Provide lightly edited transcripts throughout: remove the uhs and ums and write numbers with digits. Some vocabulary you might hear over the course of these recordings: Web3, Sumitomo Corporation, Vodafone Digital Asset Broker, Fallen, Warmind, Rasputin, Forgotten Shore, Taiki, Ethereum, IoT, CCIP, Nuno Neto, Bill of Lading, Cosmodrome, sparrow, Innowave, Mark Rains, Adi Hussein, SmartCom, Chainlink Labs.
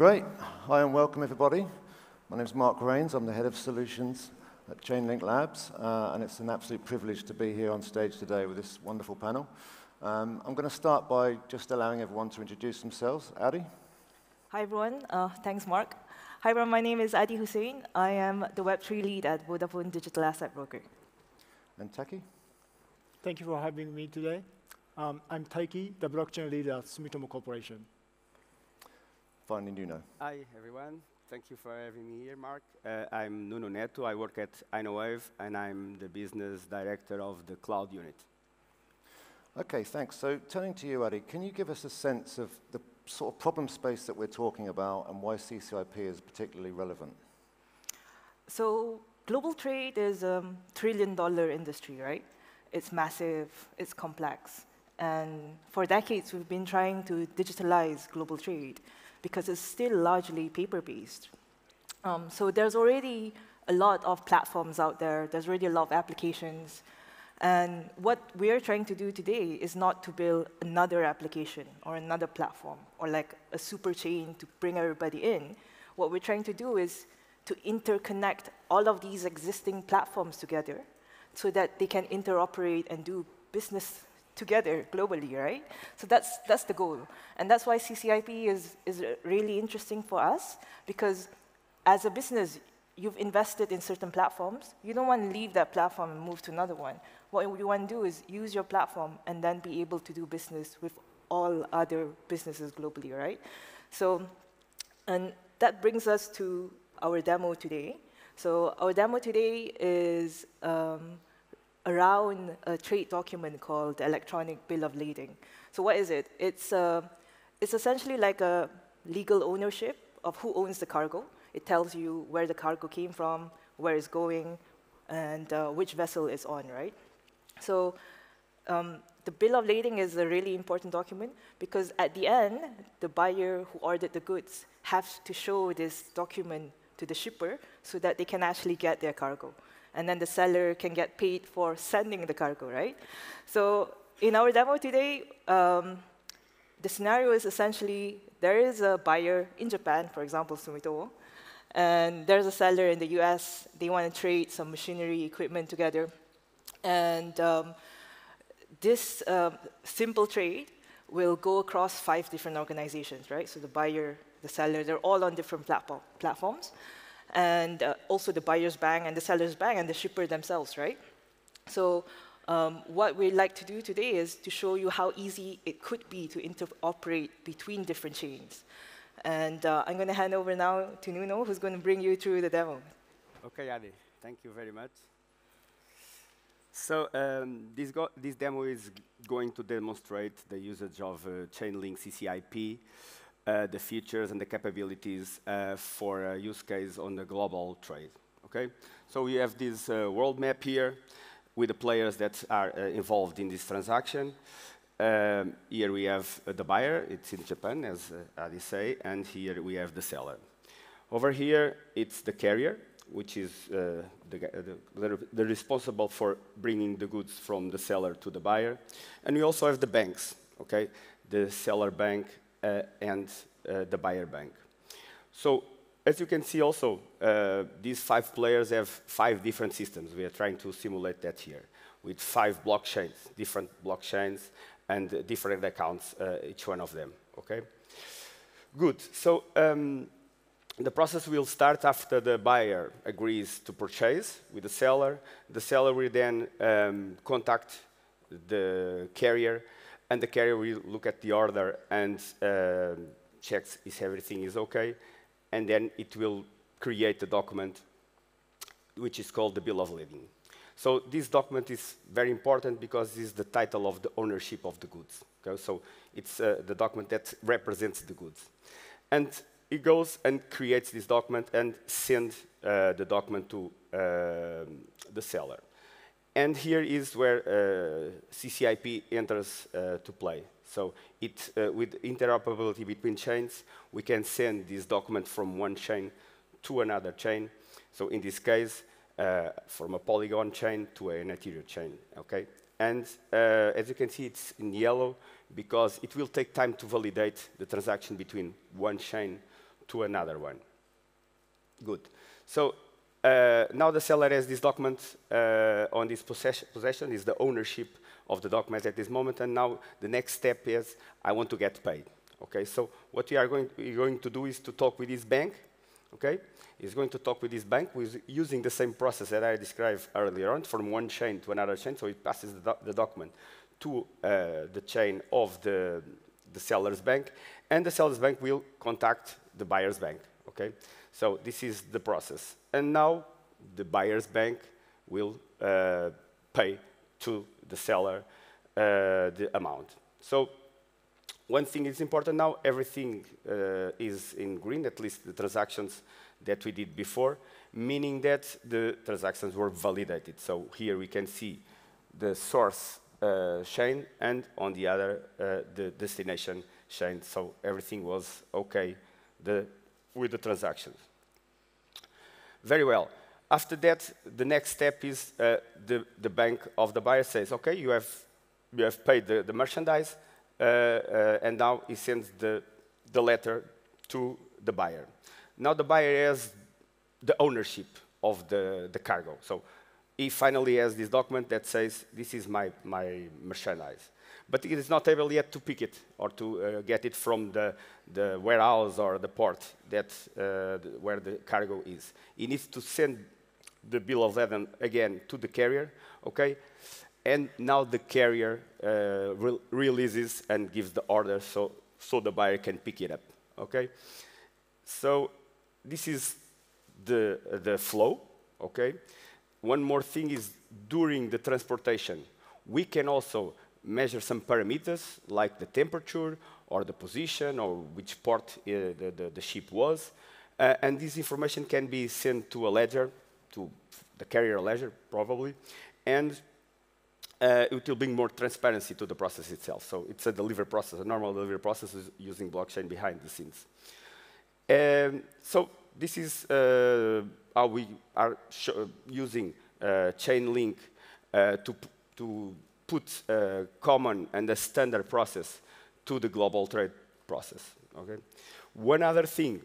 Great. Hi and welcome, everybody. My name is Mark Rains. I'm the head of solutions at Chainlink Labs, and it's an absolute privilege to be here on stage today with this wonderful panel. I'm going to start by just allowing everyone to introduce themselves. Adi? Hi, everyone. Thanks, Mark. Hi, everyone. My name is Adi Hussein. I am the Web3 lead at Vodafone Digital Asset Broker. And Taiki? Thank you for having me today. I'm Taiki, the blockchain lead at Sumitomo Corporation. Finally, Nuno. Hi, everyone. Thank you for having me here, Mark. I'm Nuno Neto. I work at Innowave, and I'm the business director of the cloud unit. OK, thanks. So turning to you, Adi, can you give us a sense of the sort of problem space that we're talking about and why CCIP is particularly relevant? So global trade is a trillion-dollar industry, right? It's massive. It's complex. And for decades, we've been trying to digitalize global trade because it's still largely paper-based. So there's already a lot of platforms out there. There's already a lot of applications. And what we're trying to do today is not to build another application or another platform or like a super chain to bring everybody in. What we're trying to do is to interconnect all of these existing platforms together so that they can interoperate and do business together globally, right? So that's the goal. And that's why CCIP is really interesting for us, because as a business, you've invested in certain platforms. You don't want to leave that platform and move to another one. What you want to do is use your platform and then be able to do business with all other businesses globally, right? So, and that brings us to our demo today. So our demo today is around a trade document called the Electronic Bill of Lading. So what is it? It's essentially like a legal ownership of who owns the cargo. It tells you where the cargo came from, where it's going, and which vessel it's on, right? So the bill of lading is a really important document because at the end, the buyer who ordered the goods has to show this document to the shipper so that they can actually get their cargo. And then the seller can get paid for sending the cargo, right? So in our demo today, the scenario is essentially there is a buyer in Japan, for example, Sumitomo, and there's a seller in the US. They want to trade some machinery, equipment together. And this simple trade will go across 5 different organizations, right? So the buyer, the seller, they're all on different platforms. And also the buyer's bank and the seller's bank and the shipper themselves, right? So what we'd like to do today is to show you how easy it could be to interoperate between different chains. And I'm going to hand over now to Nuno, who's going to bring you through the demo. OK, Adi. Thank you very much. So this demo is going to demonstrate the usage of Chainlink CCIP, the features and the capabilities for a use case on the global trade. Okay? So we have this world map here with the players that are involved in this transaction. Here we have the buyer. It's in Japan, as Adi say. And here we have the seller. Over here, it's the carrier, which is the responsible for bringing the goods from the seller to the buyer. And we also have the banks, okay? The seller bank and the buyer bank. So as you can see also, these 5 players have 5 different systems. We are trying to simulate that here with 5 blockchains, different blockchains, and different accounts, each one of them. Okay? Good. So the process will start after the buyer agrees to purchase with the seller. The seller will then contact the carrier, and the carrier will look at the order and checks if everything is OK. And then it will create a document, which is called the Bill of Lading. So this document is very important because this is the title of the ownership of the goods. Okay? So it's the document that represents the goods. And it goes and creates this document and sends the document to the seller. And here is where CCIP enters to play. So it, with interoperability between chains, we can send this document from one chain to another chain. So in this case, from a Polygon chain to an Ethereum chain. Okay? And as you can see, it's in yellow because it will take time to validate the transaction between one chain to another one. Good. So now the seller has this document on his possession, is the ownership of the document at this moment, and now the next step is I want to get paid. Okay, so what you are going to do is to talk with this bank. Okay, he's going to talk with this bank using the same process that I described earlier on, from one chain to another chain. So it passes the document to the chain of the seller's bank, and the seller's bank will contact the buyer's bank. Okay, so this is the process, and now the buyer's bank will pay to the seller the amount. So one thing is important now, everything is in green, at least the transactions that we did before, meaning that the transactions were validated. So here we can see the source chain and on the other, the destination chain. So everything was okay with the transactions. Very well. After that, the next step is the bank of the buyer says, okay, you have paid the merchandise, and now he sends the letter to the buyer. Now the buyer has the ownership of the cargo. So he finally has this document that says, this is my merchandise. But he is not able yet to pick it or to get it from the warehouse or the port that, where the cargo is. He needs to send the bill of lading again to the carrier, okay? And now the carrier releases and gives the order so the buyer can pick it up, okay? So this is the flow, okay? One more thing is during the transportation, we can also measure some parameters like the temperature or the position or which port the ship was. And this information can be sent to a ledger, to the carrier ledger probably, and it will bring more transparency to the process itself. So it's a delivery process, a normal delivery process is using blockchain behind the scenes. So this is how we are using Chainlink to put a common and a standard process to the global trade process. Okay? One other thing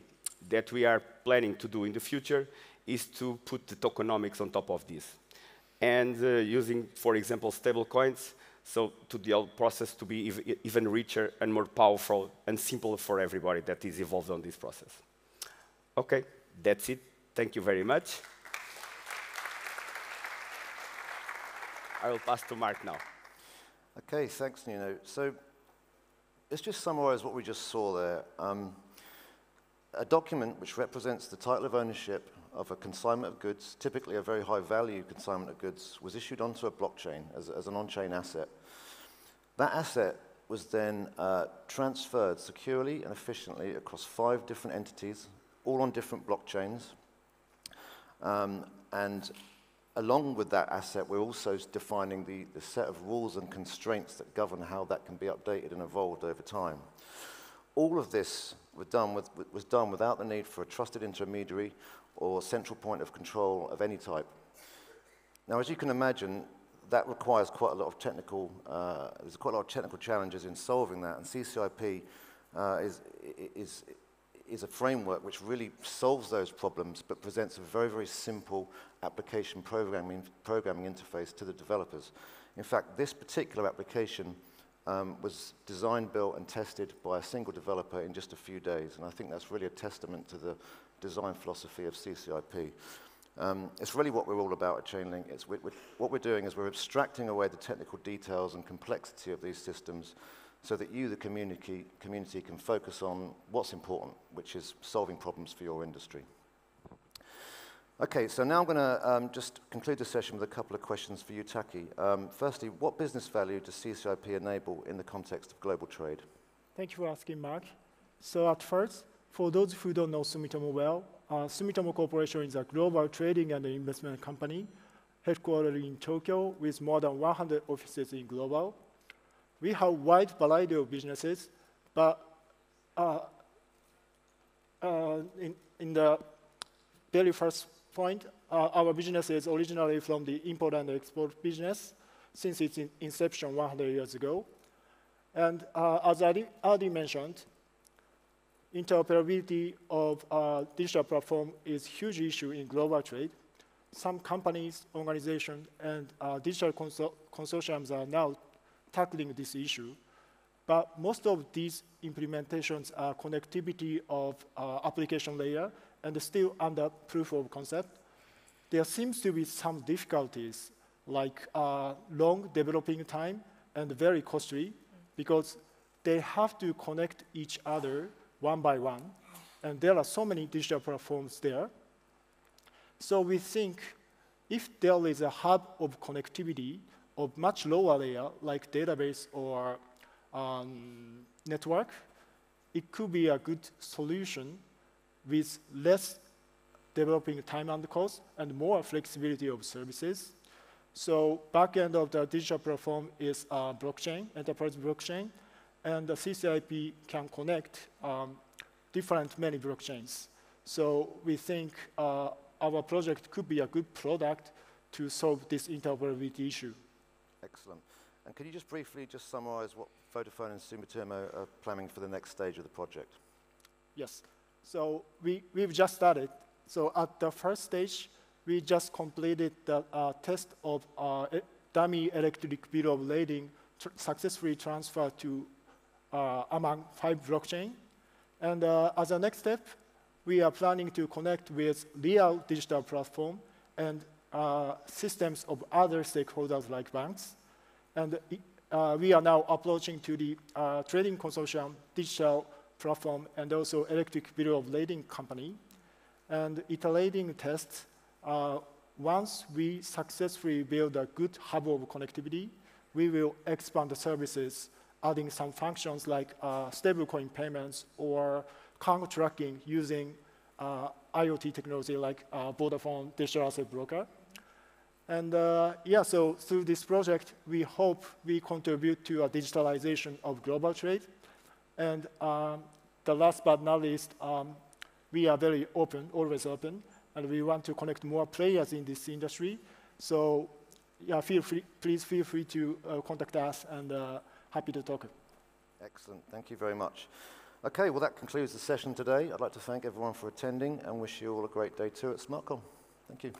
that we are planning to do in the future is to put the tokenomics on top of this. And using, for example, stable coins, so to the whole process to be even richer and more powerful and simple for everybody that is involved on this process. Okay, that's it. Thank you very much. I will pass to Mark now. Okay, thanks, Nuno. So let's just summarize what we just saw there. A document which represents the title of ownership of a consignment of goods, typically a very high-value consignment of goods, was issued onto a blockchain as an on-chain asset. That asset was then transferred securely and efficiently across 5 different entities, all on different blockchains. And along with that asset, we're also defining the set of rules and constraints that govern how that can be updated and evolved over time. All of this was done without the need for a trusted intermediary or central point of control of any type. Now, as you can imagine, that requires quite a lot of technical, there's quite a lot of technical challenges in solving that, and CCIP is a framework which really solves those problems but presents a very, very simple application programming interface to the developers. In fact, this particular application was designed, built, and tested by a single developer in just a few days, and I think that's really a testament to the design philosophy of CCIP. It's really what we're all about at Chainlink. It's what we're doing is we're abstracting away the technical details and complexity of these systems so that you, the community, can focus on what's important, which is solving problems for your industry. Okay, so now I'm going to just conclude the session with a couple of questions for you, Taiki. Firstly, what business value does CCIP enable in the context of global trade? Thank you for asking, Mark. So at first, for those who don't know Sumitomo well, Sumitomo Corporation is a global trading and investment company headquartered in Tokyo with more than 100 offices in global. We have a wide variety of businesses, but in the very first point, our business is originally from the import and export business since its inception 100 years ago. And as Adi mentioned, interoperability of our digital platform is a huge issue in global trade. Some companies, organizations, and digital consortiums are now tackling this issue. But most of these implementations are connectivity of application layer and still under proof of concept. There seems to be some difficulties, like long developing time and very costly, because they have to connect each other one by one, and there are so many digital platforms there. So we think if there is a hub of connectivity of much lower layer, like database or network, it could be a good solution with less developing time and cost and more flexibility of services. So back end of the digital platform is blockchain, enterprise blockchain, and the CCIP can connect many blockchains. So we think our project could be a good product to solve this interoperability issue. Excellent. And can you just briefly just summarize what Vodafone and Sumitomo are planning for the next stage of the project? Yes. So we've just started. So at the first stage, we just completed the test of dummy electric bill of lading successfully transferred to among 5 blockchain. And as a next step, we are planning to connect with real digital platform and systems of other stakeholders like banks. And we are now approaching to the trading consortium, digital platform, and also electric bill of lading company. And iterating tests, once we successfully build a good hub of connectivity, we will expand the services, adding some functions like stablecoin payments or account tracking using IoT technology like Vodafone Digital Asset Broker. And yeah, so through this project, we hope we contribute to a digitalization of global trade. And the last but not least, we are very open, always open, and we want to connect more players in this industry. So yeah, please feel free to contact us, and happy to talk. Excellent. Thank you very much. OK, well, that concludes the session today. I'd like to thank everyone for attending and wish you all a great day, too, at SmartCom. Thank you.